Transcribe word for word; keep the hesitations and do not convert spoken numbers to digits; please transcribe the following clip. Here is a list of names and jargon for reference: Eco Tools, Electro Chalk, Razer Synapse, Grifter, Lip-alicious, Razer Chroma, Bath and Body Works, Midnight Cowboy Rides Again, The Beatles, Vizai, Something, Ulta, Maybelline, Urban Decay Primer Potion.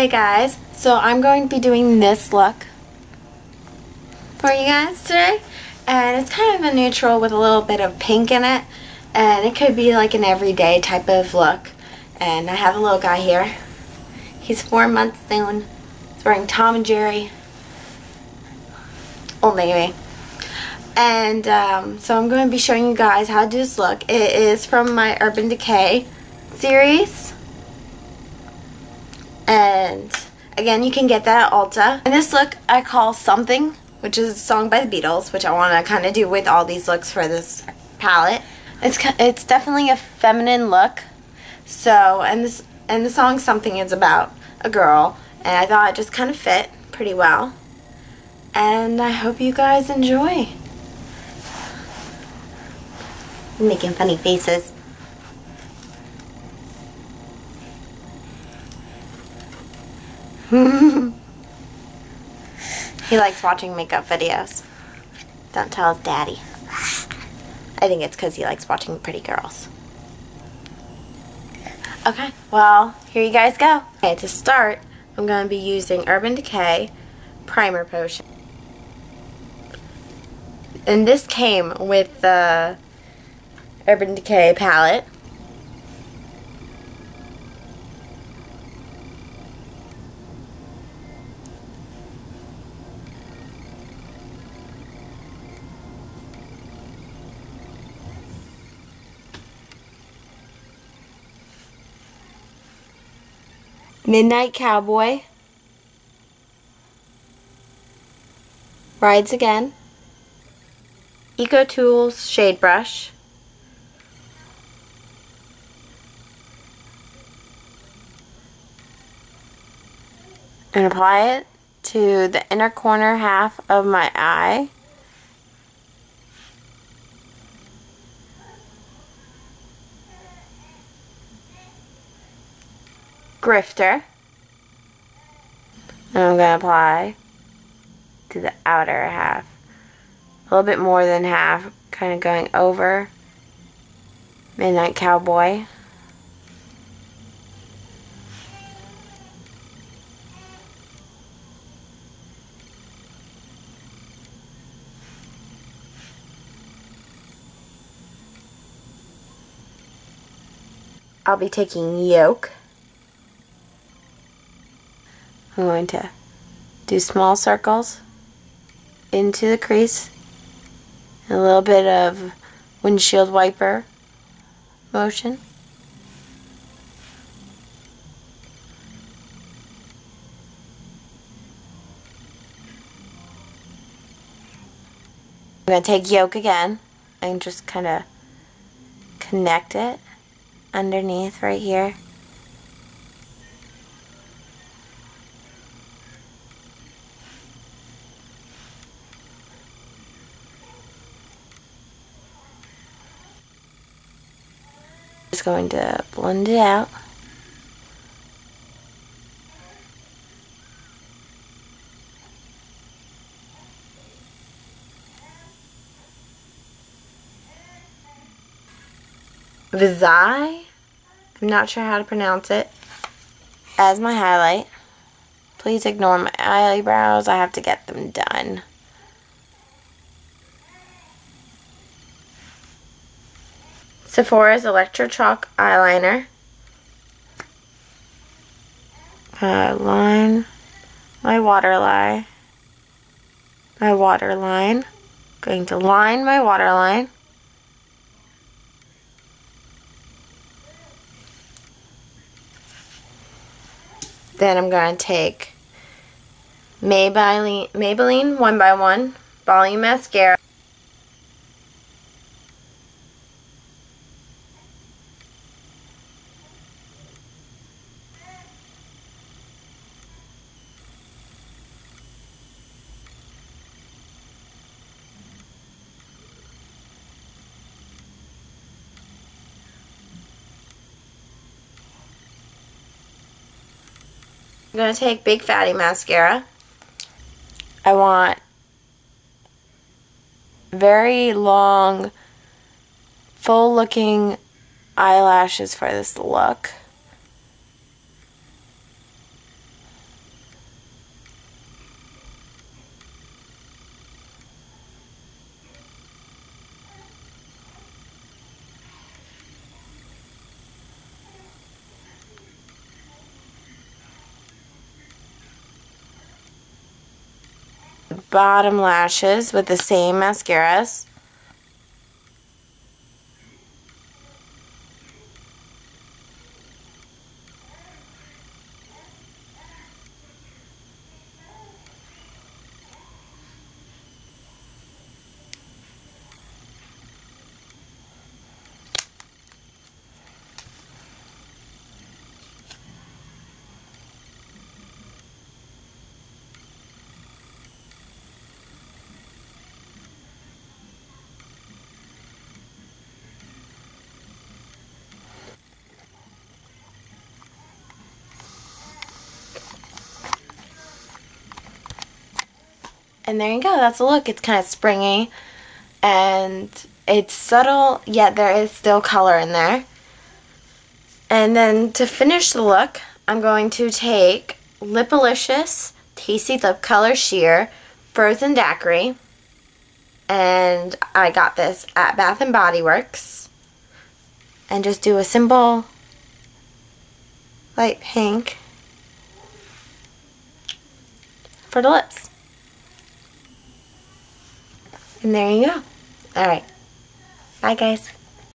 Hey guys, so I'm going to be doing this look for you guys today, and it's kind of a neutral with a little bit of pink in it, and it could be like an everyday type of look. And I have a little guy here. He's four months soon. He's wearing Tom and Jerry, Old Navy. And um, so I'm going to be showing you guys how to do this look. It is from my Urban Decay series. And again, you can get that at Ulta. And this look I call Something, which is a song by The Beatles, which I want to kind of do with all these looks for this palette. It's it's definitely a feminine look. So and this and the song Something is about a girl, and I thought it just kind of fit pretty well. And I hope you guys enjoy. I'm making funny faces. He likes watching makeup videos. Don't tell his daddy. I think it's because he likes watching pretty girls. Okay, well, here you guys go. Okay, to start, I'm going to be using Urban Decay Primer Potion. And this came with the Urban Decay palette. Midnight Cowboy Rides Again, Eco Tools Shade Brush, and apply it to the inner corner half of my eye. Grifter. And I'm going to apply to the outer half. A little bit more than half, kind of going over Midnight Cowboy. I'll be taking Yolk. I'm going to do small circles into the crease, a little bit of windshield wiper motion. I'm going to take Yolk again and just kind of connect it underneath right here. Just going to blend it out. Vizai, I'm not sure how to pronounce it, as my highlight. Please ignore my eyebrows, I have to get them done. Sephora's Electro Chalk eyeliner. Uh, line my waterline. My waterline. Going to line my waterline. Then I'm going to take Maybelline Maybelline one by one Volume Mascara. I'm going to take Big Fatty Mascara. I want very long, full-looking eyelashes for this look. bottom lashes with the same mascaras. And there you go, that's a look. It's kind of springy and it's subtle, yet there is still color in there. And then to finish the look, I'm going to take Lip-alicious Tasty Lip Color Sheer Frozen Daiquiri, and I got this at Bath and Body Works, and just do a simple light pink for the lips. And there you go. Alright. Bye, guys.